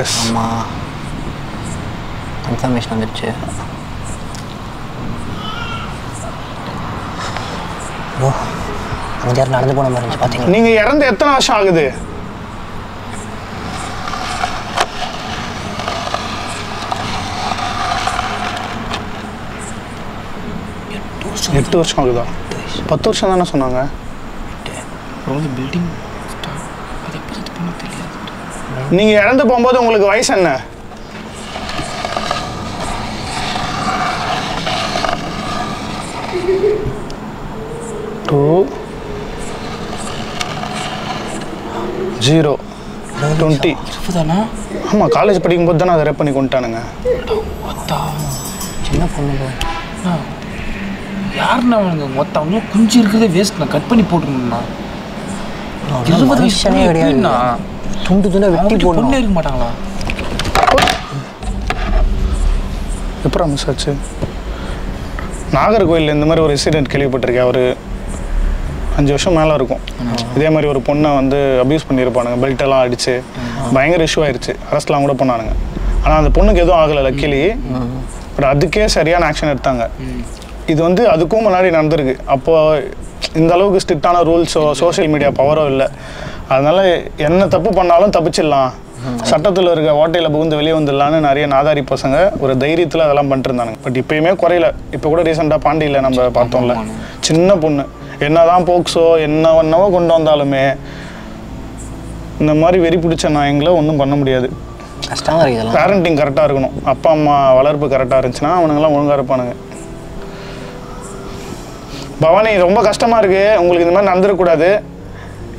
எஸ் ஆமாம், கன்ஃபர்மேஷன் வந்துடுச்சு. நடந்து போன மாதிரி இருந்துச்சு பார்த்தீங்களா? நீங்கள் இறந்து எத்தனை வருஷம் ஆகுது? எட்டு வருஷம் ஆகுதா? 10 வருஷம் தானே சொன்னாங்க. நீங்கள் இறந்து போகும்போது உங்களுக்கு வயசு என்ன? டுவெண்ட்டி. ஆமாம், காலேஜ் படிக்கும்போது தானே அதை ரெப் பண்ணி கொண்டுட்டானுங்க. சின்ன பொண்ணு யாருண்ணா அவனுங்க? மொத்தம் குஞ்சு இருக்கிறதே வேஸ்ட்ண்ணா, கட் பண்ணி போட்டுக்கணும்ண்ணா. துண்டு துண்டா வெட்டி போட்டு இருக்க மாட்டாங்களா? எப்பரா மிஸ் ஆச்சு? நாகர்கோயிலில் இந்த மாதிரி ஒரு இன்சிடென்ட் கேள்விப்பட்டிருக்கேன். ஒரு 5 வருஷம் மேலே இருக்கும். இதே மாதிரி ஒரு பொண்ணை வந்து அப்யூஸ் பண்ணியிருப்பானுங்க, பெல்ட்டெல்லாம் அடிச்சு பயங்கர இஷ்யூ ஆயிடுச்சு. அரசெலாம் கூட பண்ணானுங்க. ஆனால் அந்த பொண்ணுக்கு எதுவும் ஆகலை லக்கிலி. பட் அதுக்கே சரியான ஆக்ஷன் எடுத்தாங்க. இது வந்து அதுக்கும் முன்னாடி நடந்திருக்கு. அப்போது இந்த அளவுக்கு ஸ்ட்ரிக்டான ரூல்ஸோ சோஷியல் மீடியா பவரோ இல்லை. அதனால் என்ன தப்பு பண்ணாலும் தப்பிச்சிடலாம், சட்டத்தில் இருக்க ஓட்டையில் புகுந்து வெளியே வந்துடலான்னு நிறைய நாதாரி பசங்க ஒரு தைரியத்தில் அதெல்லாம் பண்ணிட்டு இருந்தாங்க. பட் இப்போயுமே குறையில. இப்போ கூட ரீசெண்டாக பாண்டியில் நம்ம பார்த்தோம்ல, சின்ன பொண்ணு என்னதான் போக்ஸோ என்ன ஒன்னவோ கொண்டு வந்தாலுமே இந்த மாதிரி வெறி பிடிச்ச நாயங்களை ஒன்றும் பண்ண முடியாது. கஷ்டமாக இருக்குது. பேரண்டிங் கரெக்டாக இருக்கணும். அப்பா அம்மா வளர்ப்பு கரெக்டாக இருந்துச்சுன்னா அவனுங்கெல்லாம் ஒழுங்காக இருப்பானுங்க. பவானி, ரொம்ப கஷ்டமாக இருக்குது உங்களுக்கு, இந்த மாதிரி நடந்துடக்கூடாது.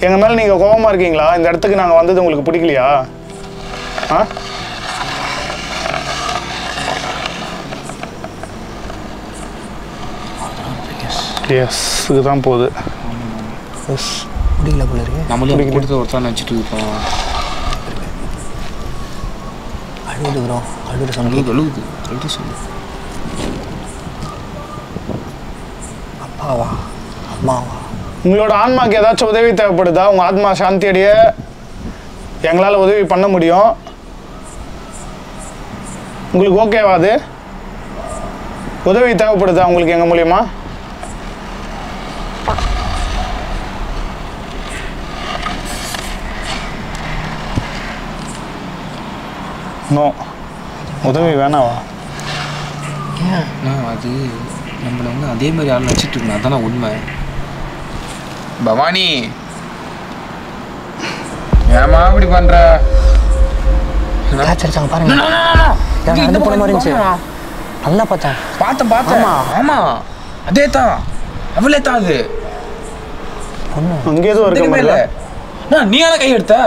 எங்கள் மேலே நீங்கள் கோபமாக இருக்கீங்களா? இந்த இடத்துக்கு நாங்கள் வந்தது உங்களுக்கு பிடிக்கலையா? ஆ, எஸ், இதுதான் போகுது. எஸ், பிடிக்கல போல இருக்கு. நம்மளுக்கு பிடிச்ச ஒருத்தனை வச்சுட்டு இருக்கோம். அழுது ப்ரோ, அழுது சம்பந்தம் அழுது அழுது சொல்லு. அப்பாவா அம்மாவா, உங்களோட ஆன்மாக்கு ஏதாச்சும் உதவி தேவைப்படுதா? உங்கள் ஆத்மா சாந்தி அடைய எங்களால் உதவி பண்ண முடியும். உங்களுக்கு ஓகேவா? அது உதவி தேவைப்படுதா உங்களுக்கு எங்கள் மூலியமா? நோ, உதவி வேணாவா? ஏன் அது நம்மளை வந்து அதே மாதிரி ஆள் வச்சுட்டு இருக்கணும். அதுதானே உண்மை. பவானி, ஏமா இப்படி பண்ற? காய்ச்சடிச்சாங்க பாருங்க. அந்த போன மாதிரி இருந்துச்சு. நல்லா பார்த்தேன் பார்த்தேன் பார்த்தேன். ஆமாம், அதே தான். அவளே தான் அது. அங்கே ஏதோ இருக்க இல்லை. நான் நீ யாரை கையெடுத்த?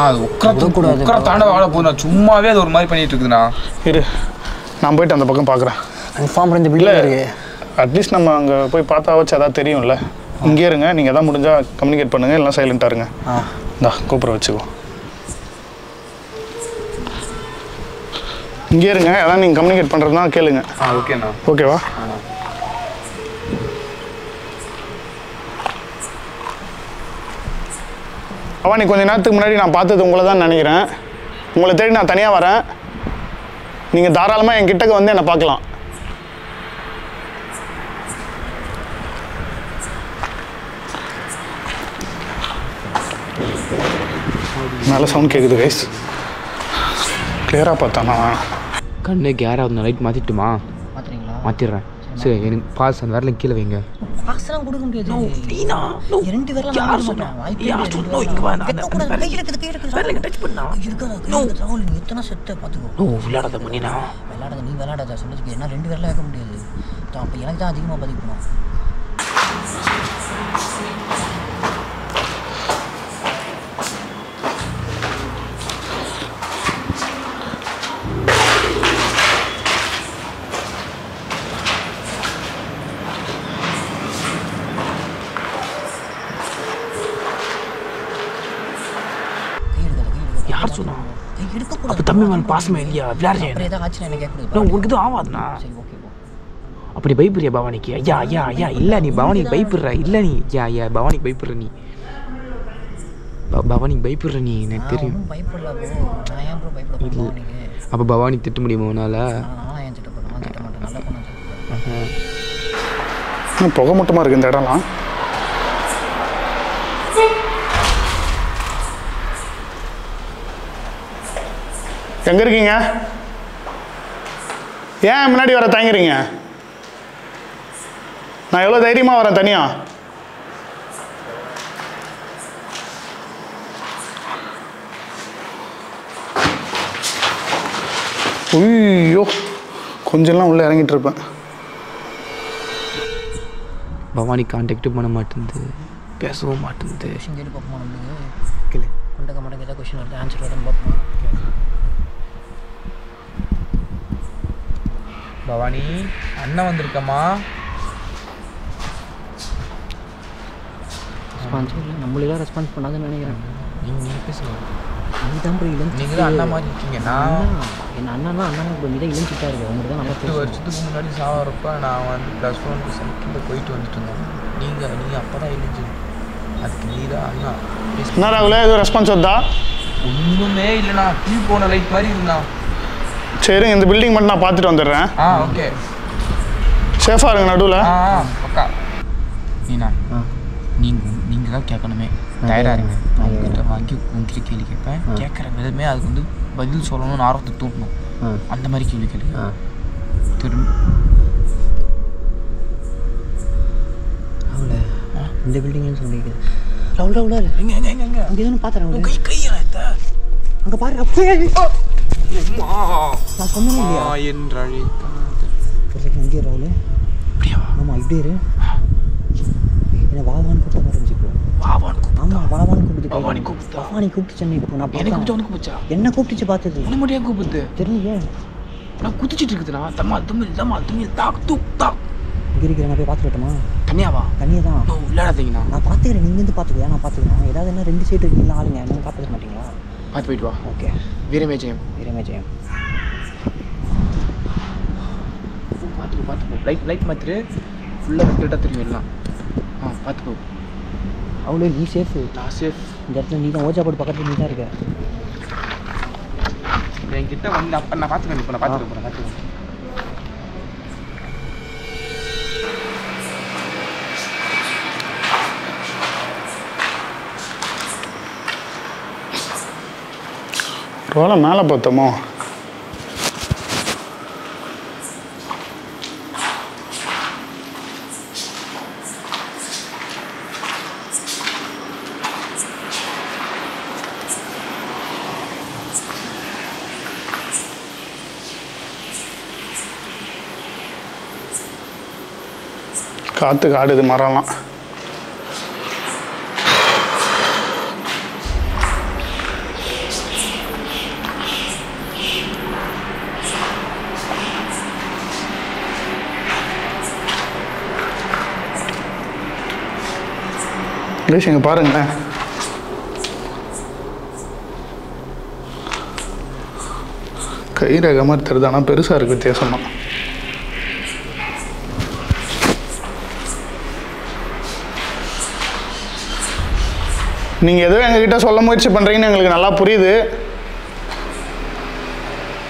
அது உக்கர தாண்டவ ஆள போதுண்ணா. சும்மாவே அது ஒரு மாதிரி பண்ணிட்டு இருக்குதுண்ணா. இரு, நான் போயிட்டு அந்த பக்கம் பார்க்குறேன். கன்ஃபார்ம் பண்ணி பில்லை இருக்கு. அட்லீஸ்ட் நம்ம அங்கே போய் பார்த்தா வச்சு அதான் தெரியும்ல. இங்கே இருங்க, நீங்கள் எதாவது முடிஞ்சால் கம்யூனிகேட் பண்ணுங்கள், எல்லாம் சைலண்ட்டாக இருங்க. ஆ, இந்தா கூப்பிட வச்சுக்கோ. இங்கே இருங்க, அதான் நீங்கள் கம்யூனிகேட் பண்ணுறதுனா கேளுங்க. ஆ, ஓகேண்ணா. ஓகேவா? பவானி, கொஞ்சம் நேரத்துக்கு முன்னாடி நான் பார்த்தது உங்களை தான் நினைக்கிறேன். உங்களை தேடி நான் தனியாக வரேன். நீங்கள் தாராளமாக என் கிட்டக்கு வந்து என்னை பார்க்கலாம். நல்ல சவுண்ட் கேட்குது கைஸ். கிளியராக பார்த்தானா? கண்ணுக்கு யாராவது நான் லைட் மாற்றிட்டுமா? மாற்றிங்களா? மாற்றிடுறேன். சரி, எனக்கு பாஸ் அந்த வரலாம் கீழே வைங்க. பாஸ்லாம் கொடுக்க முடியாது. ரெண்டு வரலாம். யார் சொன்னா? யார் சொன்னா? இங்க வா. அந்த இருக்குது இருக்குது. வரலாம் டச் பண்ணா. இருக்கடா. ராவுல் நித்தனா செட் பாத்துக்கோ. ஓ, விளையாடாத மணினா. விளையாடாத, நீ விளையாடாத சொல்லுங்க. என்ன ரெண்டு வரலாம் வைக்க முடியாது. அப்ப எனக்கு தான் அதிகமா பாதிக்குமா? பாசமே இல்லையா? விளையாடுறது ஆவாதுண்ணா. அப்படி பயப்படுறியா பவானிக்கு? ஐயா ஐயா ஐயா இல்லை, நீ பவானிக்கு பயப்படுற இல்லை. நீ ஐயா ஐயா பவானிக்கு பயப்படுற, நீ பவானிக்கு பயப்படுற, நீ எனக்கு தெரியும். அப்போ பவானி திட்ட முடியுமா உன்னால? புகை மட்டமாக இருக்கு இந்த இடம்லாம். எங்கே இருக்கீங்க? ஏன் முன்னாடி வர தயங்குறீங்க? நான் எவ்வளோ தைரியமாக வரேன் தனியாக. ஐயோ, கொஞ்சம்லாம் உள்ளே இறங்கிட்டு இருப்பேன். பவானி கான்டாக்டும் பண்ண மாட்டேங்குது, பேசவும் மாட்டேங்குது. ஆன்சர் வருதுன்னு பார்ப்போம். பவானி, அண்ணன் வந்திருக்கம்மா. ரெஸ்பான்ஸ் இல்லை, நம்மளெல்லாம் ரெஸ்பான்ஸ் பண்ணாதுன்னு நினைக்கிறேன். நீங்கள் பேசுவாங்க, நீங்கள் தான் போய் இழந்து நீங்கள் தான் அண்ணா மாதிரி இருக்கீங்க. நான் என் அண்ணன்னா அண்ணன் இப்போ இதை இழந்துட்டா இருக்கு. உங்களுக்கு தான் 8 வருஷத்துக்கு முன்னாடி சாகிறப்ப நான் வந்து +1 சென்ட்ல போயிட்டு வந்துட்டு இருந்தேன். நீங்கள் அப்போ தான் இழந்து, அதுக்கு நீர் அண்ணா என்ன ராகுல எதுவும் ரெஸ்பான்ஸ் வந்தா? ஒன்றுமே இல்லைண்ணா, டீ போன லைட் மாதிரி இருந்தா. சரி, இந்த பில்டிங் மட்டும் நான் பார்த்துட்டு வந்துடுறேன். ஆ, ஓகே. சேஃபாக இருங்க நடுவில். ஆ, பக்கா. நீனா நீங்கள் தான் கேட்கணுமே, டயர்டாக இருக்குது அவங்ககிட்ட வாங்கி உங்ககிட்ட கேள்வி கேட்பேன். கேட்குற விதமே அதுக்கு வந்து பதில் சொல்லணும்னு ஆர்வத்தை தூண்டணும். அந்த மாதிரி கேள்வி கேட்க திரும்ப இந்த பில்டிங்னு சொல்லிட்டு ரவுண்ட் ரவுண்டாக இல்லை. எங்கே எங்கே எங்கே எங்கே அங்கே எதுன்னு பார்த்துறேன். கை கையா எடுத்தா அங்கே பாரு. நான் சொன்னேன் இல்லையா என்று அழைக்க இங்கே ராவுல அப்படியா? ஆமாம் இப்படி இரு. என்ன வாவான்னு கூப்பிட்ட மாதிரி இருந்துச்சுக்கோ. வாவான்னு கூப்பிட்டு ஆமாம் வாவான்னு கூப்பிட்டு வாவானி கூப்பிட்டு வாவானி கூப்பிட்டு சென்னைக்கு போனேன். அப்போ என்ன கூப்பிட்டு அவனுக்கு கூப்பிச்சா? என்ன கூப்பிட்டுச்சு பார்த்தது? என்ன முடியாது கூப்பிட்டு தெரியலையே. நான் குதிச்சுட்டு இருக்குதுண்ணா. தமிழ் தமிழ் தமிழ் தமிழ் தாக் தூக் தாக் இருக்கிறேன். நான் போய் பார்த்துக்கிட்டோமா? தனியாவா? தனியாக தான் விளையாடாதீங்கண்ணா. நான் பார்த்துக்கிறேன். நீங்கள் வந்து பார்த்துக்கியா? நான் பார்த்துக்கிறேன். ஏதாவது என்ன ரெண்டு சீட்டு இருக்குங்களா? ஆளுங்க என்னென்னு பார்த்துக்க மாட்டீங்களா? பார்த்து போயிட்டு வா. ஓகே. வீரமேஜயம் வீரமேஜயம் பார்த்துக்கோ பார்த்துக்கோ. லைட் லைட் மாத்திரு. ஃபுல்லாக கரெக்டாக தெரியும் எல்லாம். ஆ பார்த்துக்கோ. அவ்வளோ நீ சேஃபு. நான் சேஃப். இந்த இடத்துல நீ தான் ஓஜாப்போடு பக்கத்தில் நீ தான் இருக்க. என்கிட்ட வந்து நான் பார்த்துக்கிறேன். இப்போ நான் பார்த்துக்கிறேன். பார்த்துக்கிறேன். ஒருவேளை மேலே பார்த்தோமோ? காற்றுக்கு ஆடுது மரம்லாம். இங்கே பாருங்களேன். கைரேகை மாதிரி தருது. ஆனால் பெருசாக இருக்குது வித்தியாசமா. நீங்கள் ஏதோ எங்ககிட்ட சொல்ல முயற்சி பண்ணுறீங்கன்னு எங்களுக்கு நல்லா புரியுது.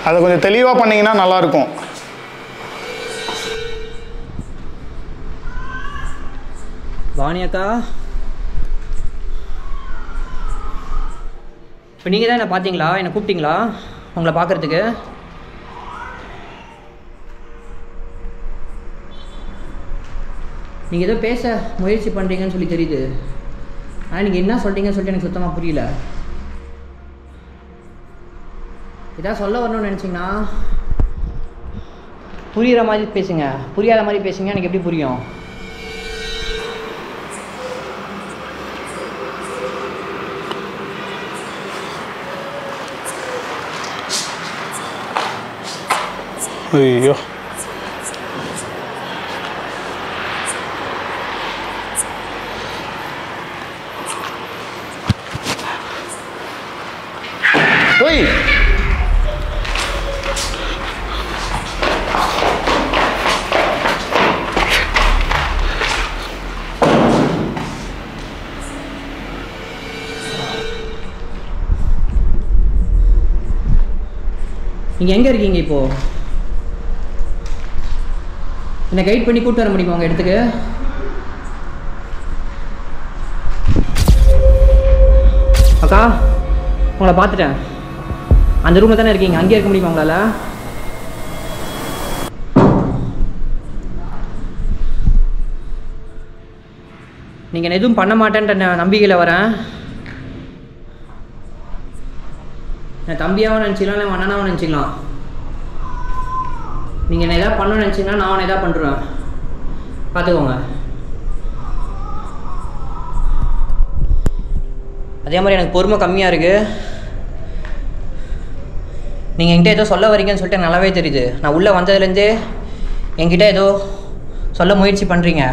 அதை கொஞ்சம் தெளிவாக பண்ணிங்கன்னா நல்லாயிருக்கும். வாணியக்கா இப்போ நீங்கள் தான் என்ன பார்த்தீங்களா? என்னை கூப்பிட்டீங்களா உங்களை பார்க்குறதுக்கு? நீங்கள் ஏதோ பேச முயற்சி பண்ணுறீங்கன்னு சொல்லி தெரியுது. ஆனால் நீங்கள் என்ன சொல்கிறீங்கன்னு சொல்லிட்டு எனக்கு சுத்தமாக புரியல. இதான் சொல்ல வரணும்னு நினச்சிங்கன்னா புரிகிற மாதிரி பேசுங்க. புரியாத மாதிரி பேசுங்க. எனக்கு எப்படி புரியும்? ஐயோ ஓய் நீங்க எங்க இருக்கீங்க இப்போ? என்னை கைட் பண்ணி கூப்பிட்டு வர முடியுமா உங்கள் இடத்துக்கு? அக்கா உங்களை பார்த்துட்டேன். அந்த ரூமில் தானே இருக்கீங்க? அங்கேயே இருக்க முடியுமா உங்களால்? நீங்கள் என்ன எதுவும் பண்ண மாட்டேன்ற நம்பிக்கையில் வரேன். நான் தம்பியாகவும் நினச்சிக்கலாம், இல்லை அண்ணனாகவும் நினச்சிக்கலாம். நீங்கள் என்ன எதாவது பண்ணணும்னு நினச்சிங்கன்னா நான் உன்னை எதாவது பண்ணுறேன். பார்த்துக்கோங்க. அதே மாதிரி எனக்கு பொறுமை கம்மியாக இருக்குது. நீங்கள் என்கிட்ட ஏதோ சொல்ல வரீங்கன்னு சொல்லிட்டு எனக்கு நல்லாவே தெரியுது. நான் உள்ளே வந்ததுலேருந்து என்கிட்ட ஏதோ சொல்ல முயற்சி பண்ணுறீங்க.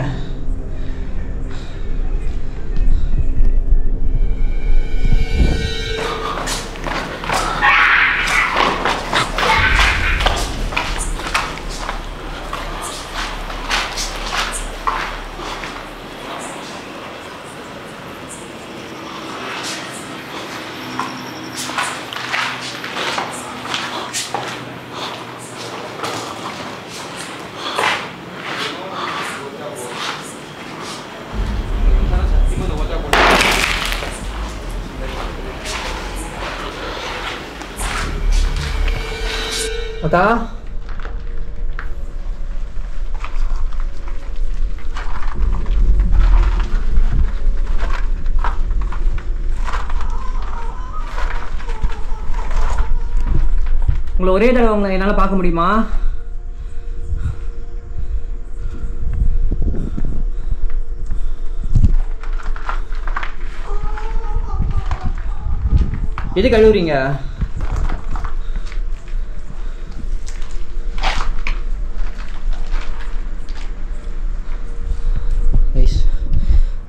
왔다. உங்களை ஒரே தடவை உங்களை என்னால் பார்க்க முடியுமா? எது கழுவுறீங்க?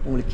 உங்களுக்கு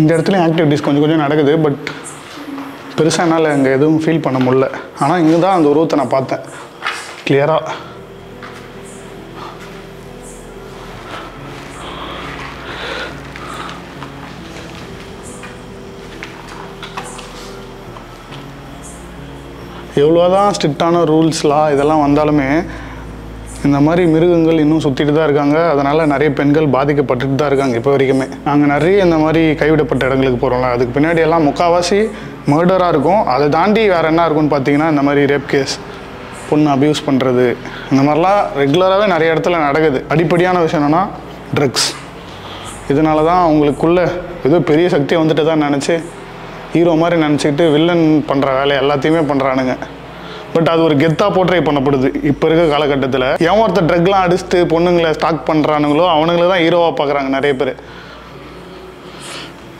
இந்த இடத்துல ஆக்டிவிட்டிஸ் கொஞ்சம் கொஞ்சம் நடக்குது, பட் பெருசாக என்னால் அங்கே எதுவும் ஃபீல் பண்ண முடியல. ஆனால் இங்கே தான் அந்த உருவத்தை நான் பார்த்தேன் கிளியராக. எவ்வளோதான் ஸ்ட்ரிக்டான ரூல்ஸ்லாம் இதெல்லாம் வந்தாலுமே இந்த மாதிரி மிருகங்கள் இன்னும் சுற்றிட்டு தான் இருக்காங்க. அதனால் நிறைய பெண்கள் பாதிக்கப்பட்டுட்டு தான் இருக்காங்க இப்போ வரைக்குமே. நாங்கள் நிறைய இந்த மாதிரி கைவிடப்பட்ட இடங்களுக்கு போகிறோம்ல, அதுக்கு பின்னாடியெல்லாம் முக்கால்வாசி மர்டராக இருக்கும். அதை தாண்டி வேறு என்ன இருக்குன்னு பார்த்தீங்கன்னா இந்த மாதிரி ரேப் கேஸ், பொண்ணு அப்யூஸ் பண்ணுறது, இந்த மாதிரிலாம் ரெகுலராகவே நிறைய இடத்துல நடக்குது. அடிப்படையான விஷயம் என்னென்னா ட்ரக்ஸ். இதனால தான் அவங்களுக்குள்ளே ஏதோ பெரிய சக்தியை வந்துட்டு தான் நினச்சி ஹீரோ மாதிரி நினச்சிக்கிட்டு வில்லன் பண்ணுற வேலை எல்லாத்தையுமே பண்ணுறானுங்க. பட் அது ஒரு கெத்தாக போர்ட்ரை பண்ணப்படுது இப்போ இருக்க காலகட்டத்தில். ஏன் ஒருத்தர் ட்ரக்லாம் அடிச்சுட்டு பொண்ணுங்களை ஸ்டாக் பண்ணுறானுங்களோ அவனுங்கள தான் ஹீரோவாக பார்க்குறாங்க நிறைய பேர்.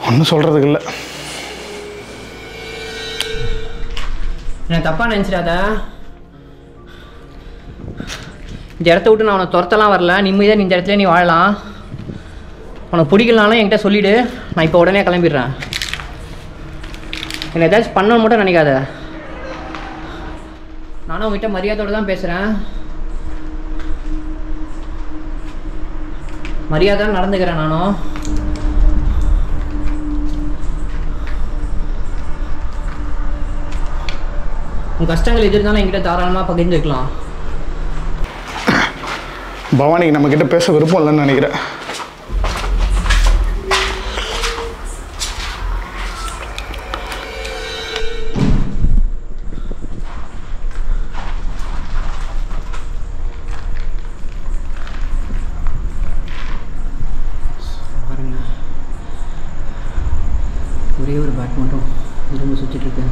ஒன்றும் சொல்கிறதுக்கு இல்லை. நான் தப்பாக நினச்சிடாதா? இந்த இடத்த விட்டு நான் உனக்கு துரத்தலாம் வரல. நிம்மதியாக இந்த இடத்துல நீ வாழலாம். உனக்கு பிடிக்கலனாலும் என்கிட்ட சொல்லிவிடு, நான் இப்போ உடனே கிளம்பிடுறேன். என்னை ஏதாச்சும் பண்ண மட்டும் நினைக்காத. நானும் உங்ககிட்ட மரியாதையோடு தான் பேசுகிறேன், மரியாதை நடந்துக்கிறேன். நானும் உங்கள் கஷ்டங்கள் எது இருந்தாலும் என்கிட்ட தாராளமாக பகிர்ந்துக்கலாம். பவானி நம்மக்கிட்ட பேச விருப்பம் இல்லைன்னு நினைக்கிறேன். ஒரே ஒரு பேட் மட்டும் திரும்ப சுற்றிட்டு இருக்கேன்.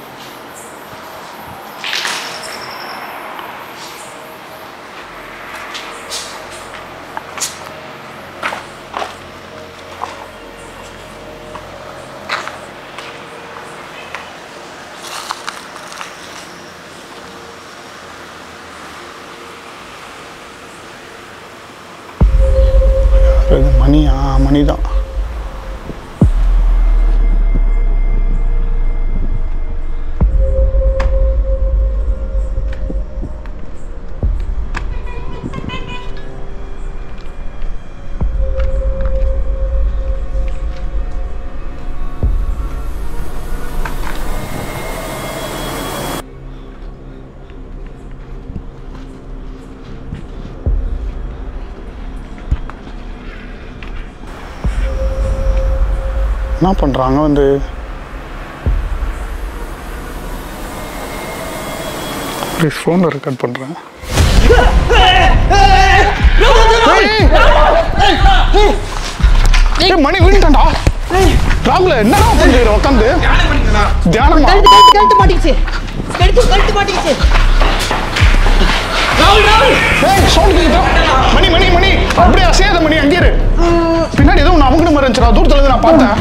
மணியா மணிதான் என்ன பண்ணுறாங்க வந்து ப்ளீஸ் ஃபோனை ரெக்கார்ட் பண்ணுறேன். மணி விழுந்துட்டான்டா. ராகுல என்னடா பண்ணுற உட்காந்து தியானம்? கழுத்து மாட்டிக்கிச்சு, கழுத்து மாட்டிக்கிச்சு. ராகுல் ராகுல் சவுண்ட் கேக்குதா? மணி மணி மணி அப்படியே அசையாத மணி, அங்கே இரு. பின்னாடி ஏதோ ஒன்று அமுங்கின மாதிரி இருந்துச்சுடா, தூரத்துலேருந்து நான் பார்த்தேன்.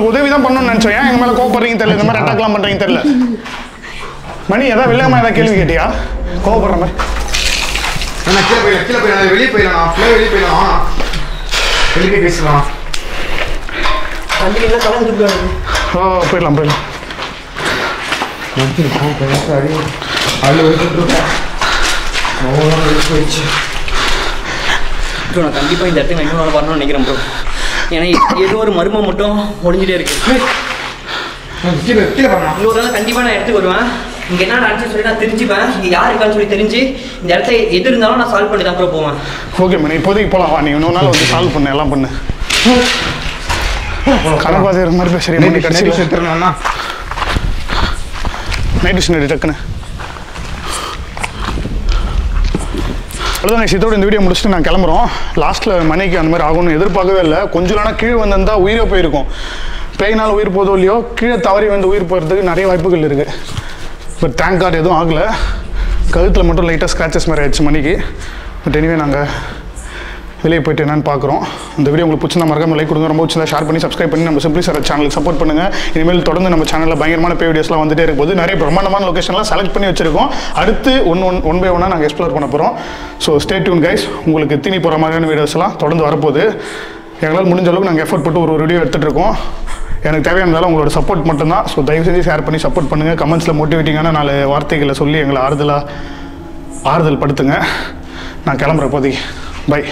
உதவிதான் பண்ணணும்னு நினைச்சேன், எங்க மேல கோவப்படுறீங்க தெரியல, இந்த மாதிரி அட்டாக்லாம் பண்றீங்க தெரியல. மணி ஏதாவது வெளில ஏதாவது கேள்வி கேட்டியா? கோவப்படுற மாதிரி வெளியே போயிடலாம், வெளியே போயிடலாம், வெளியே போய் பேசலாம், போயிடலாம் போயிடலாம். போயிடுச்சு. நான் கண்டிப்பாக இந்த இடத்துல இன்னொரு வரணும்னு நினைக்கிறேன் ப்ரோ. ஏன்னா ஏதோ ஒரு மர்மம் மட்டும் ஒழிஞ்சிட்டே இருக்கு. இன்னொரு நாள் கண்டிப்பாக நான் எடுத்துக்கு வருவேன். இங்கே என்ன நடந்துச்சு சொல்லி நான் தெரிஞ்சுப்பேன், இங்கே யார் இருக்கான்னு சொல்லி தெரிஞ்சு இந்த இடத்த எது இருந்தாலும் நான் சால்வ் பண்ணி தான் அப்புறம் போவேன். ஓகே மேடம், இப்போதைக்கு போகலாம் வா. நீ இன்னொரு நாள் வந்து சால்வ் பண்ண எல்லாம் பண்ணு. கணவாதிர மாதிரி பேசுகிறேன். நைட் டியூஷன் எடுத்துருந்தா நைட் டியூஷன் எடுத்து டக்குன்னு அவ்வளோதான். இதோட இந்த வீடியோ முடிச்சுட்டு நான் கிளம்புறோம். லாஸ்ட்டில் மணிக்கு அந்த மாதிரி ஆகும்னு எதிர்பார்க்கவே இல்லை. கொஞ்சம் நாளாக கீழே வந்திருந்தா உயிரே போயிருக்கும். பேயினால் உயிர் போதும் இல்லையோ, கீழே தவறி வந்து உயிர் போகிறதுக்கு நிறைய வாய்ப்புகள் இருக்குது. பட் தேங்க் காட் எதுவும் ஆகலை. கழுத்தில் மட்டும் லைட்டாக ஸ்க்ராச்சஸ் மாதிரி ஆயிடுச்சு மணிக்கு. பட் எனிவே நாங்கள் வெளியே போய்ட்டு என்னென்னு பார்க்குறோம். இந்த வீடியோ உங்களுக்கு பிடிச்சிருந்தா மறக்காம லைக் கொடுங்க, ரொம்ப பிடிச்சிருந்தா ஷேர் பண்ணி சப்ஸ்கிரைப் பண்ணி நம்ம சிம்பிளி சாரத் சேனலுக்கு சப்போர்ட் பண்ணுங்கள். இனிமேல் தொடர்ந்து நம்ம சேனலில் பயங்கரமான பே வீடியோஸ்லாம் வந்துட்டே இருக்கும்போது நிறைய பிரமாண்டமான லொக்கேஷன்லாம் செலக்ட் பண்ணி வச்சுருக்கோம். அடுத்து ஒன் பை ஒன்னாக நாங்கள் எக்ஸ்ப்ளோர் பண்ண போகிறோம். So stay tune guys. உங்களுக்கு தீனி போகிற மாதிரியான வீடியோஸ்லாம் தொடர்ந்து வரப்போகுது. எங்களால் முடிஞ்ச அளவுக்கு நாங்கள் எஃபோர்ட் போட்டு ஒரு வீடியோ எடுத்துகிட்டு இருக்கோம். எனக்கு தேவையானதால் உங்களோட சப்போர்ட் மட்டும்தான். ஸோ தயவு செஞ்சு ஷேர் பண்ணி சப்போர்ட் பண்ணுங்கள். கமெண்ட்ஸில் மோட்டிவேட்டிங்கான நாலு வார்த்தைகளை சொல்லி எங்களை ஆறுதல் படுத்துங்க. நான் கிளம்புறேன் போதி. பை.